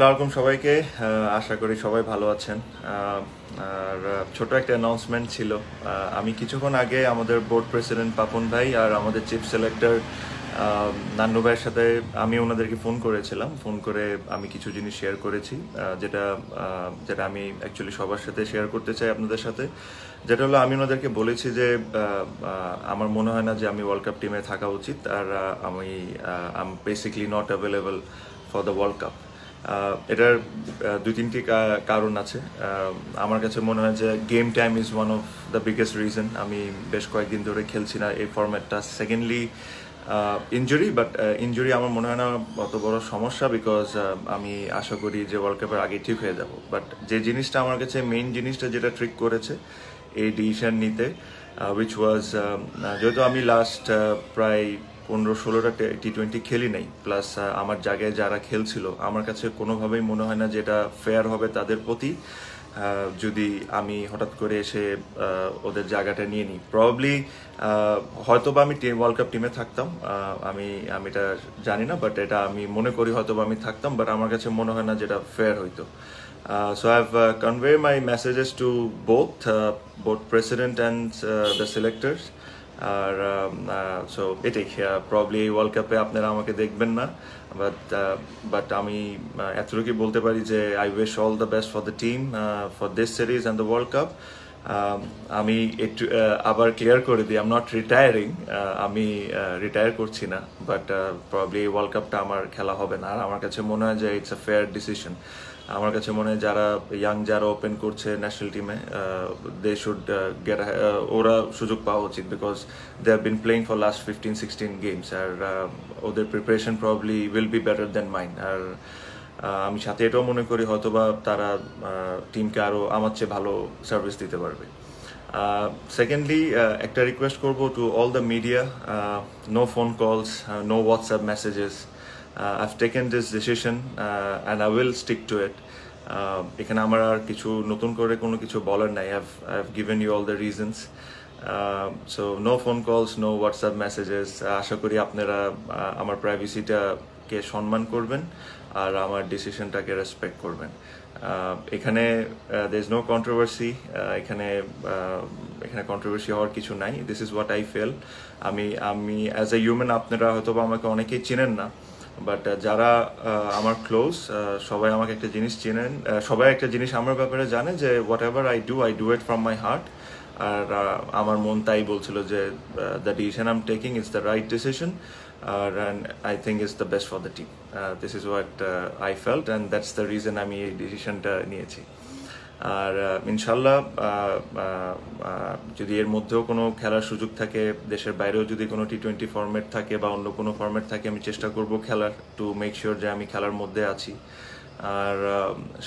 আসসালামু সবাইকে, আশা করি সবাই ভালো আছেন। আর ছোট একটা অ্যানাউন্সমেন্ট ছিল, আমি কিছুক্ষণ আগে আমাদের বোর্ড প্রেসিডেন্ট পাপন ভাই আর আমাদের চিফ সিলেক্টর নান্নু ভাইয়ের সাথে আমি ওনাদেরকে ফোন করেছিলাম। ফোন করে আমি কিছু জিনিস শেয়ার করেছি, যেটা আমি অ্যাকচুয়ালি সবার সাথে শেয়ার করতে চাই আপনাদের সাথে। যেটা হলো, আমি ওনাদেরকে বলেছি যে আমার মনে হয় না যে আমি ওয়ার্ল্ড কাপ টিমে থাকা উচিত, আর I am basically not available for the world cup. এটার দুই তিনটি কারণ আছে। আমার কাছে মনে হয় যে game time is one of the biggest reason. আমি বেশ কয়েকদিন ধরে খেলছি না এই ফরম্যাটটা। সেকেন্ডলি ইনজুরি, বাট ইনজুরি আমার মনে হয় না অত বড় সমস্যা, বিকজ আমি আশা করি যে ওয়ার্ল্ড কাপের আগে ঠিক হয়ে যাব। বাট যে জিনিসটা আমার কাছে মেইন জিনিসটা যেটা ট্রিক করেছে এই ডিসিশন নিতে, উইচ ওয়াজ, যেহেতু আমি লাস্ট প্রায় 15-16টা T20 খেলি নাই, প্লাস আমার জায়গায় যারা খেলছিল, আমার কাছে কোনোভাবেই মনে হয় না যে এটা ফেয়ার হবে তাদের প্রতি যদি আমি হঠাৎ করে এসে ওদের জায়গাটা নিয়ে নিই। প্রবাবলি হয়তো বা আমি ওয়ার্ল্ড কাপ টিমে থাকতাম, আমি এটা জানি না, বাট এটা আমি মনে করি হয়তো বা আমি থাকতাম, বাট আমার কাছে মনে হয় না যেটা ফেয়ার হইতো। So I have conveyed my messages to both president and the selectors. আর সো এটাই, প্রবলি ওয়ার্ল্ড কাপে আপনারা আমাকে দেখবেন না, বাট আমি এতটুকুই বলতে পারি যে I wish all the best for the team for this series and the world cup. আমি একটু আবার ক্লিয়ার করে দিই, আই এম নট রিটায়ারিং, আমি রিটায়ার করছি না, বাট প্রবলি ওয়ার্ল্ড কাপটা আমার খেলা হবে না। আর আমার কাছে মনে হয় যে ইটস আ ফেয়ার ডিসিশন। আমার কাছে মনে হয় যারা ইয়াং যারা ওপেন করছে ন্যাশনাল টিমে, দে শুড গেট, ওরা সুযোগ পাওয়া উচিত, because they have been playing for last 15-16 games. আর ওদের preparation probably will be better than mine. আর আমি সাথে এটাও মনে করি হয়তোবা তারা টিমকে আরও আমার চেয়ে ভালো সার্ভিস দিতে পারবে। সেকেন্ডলি, একটা রিকোয়েস্ট করবো to all the media, no phone calls, no WhatsApp messages. I've taken this decision and I will stick to it. এখানে আমার আর কিছু নতুন করে কোনো কিছু বলার নাই। I've given you all the reasons. So no phone calls, no WhatsApp messages. আশা করি আপনারা আমার প্রাইভেসিটাকে সম্মান করবেন আর আমার ডিসিশনটাকে রেসপেক্ট করবেন। এখানে there is no controversy. এখানে কন্ট্রোভার্সি হওয়ার কিছু নাই। This is what I feel. আমি as a human, আপনারা হয়তো বা আমাকে অনেকেই চিনেন না, বাট যারা আমার ক্লোজ সবাই আমাকে একটা জিনিস চেনেন, সবাই একটা জিনিস আমার ব্যাপারে জানে যে whatever I do it from my heart. আর আমার মন তাই বলছিল যে the decision I am taking is the right decision, আর I think is the best for the team. This is what I felt and that's the reason আমি এই ডিসিশনটা নিয়েছি। আর ইনশাল্লাহ যদি এর মধ্যেও কোনো খেলার সুযোগ থাকে, দেশের বাইরেও যদি কোনো T20 ফরম্যাট থাকে বা অন্য কোনো ফরম্যাট থাকে, আমি চেষ্টা করব খেলার, টু মেক শিওর যে আমি খেলার মধ্যে আছি। আর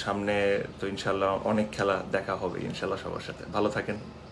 সামনে তো ইনশাল্লাহ অনেক খেলা দেখা হবে ইনশাল্লাহ সবার সাথে। ভালো থাকেন।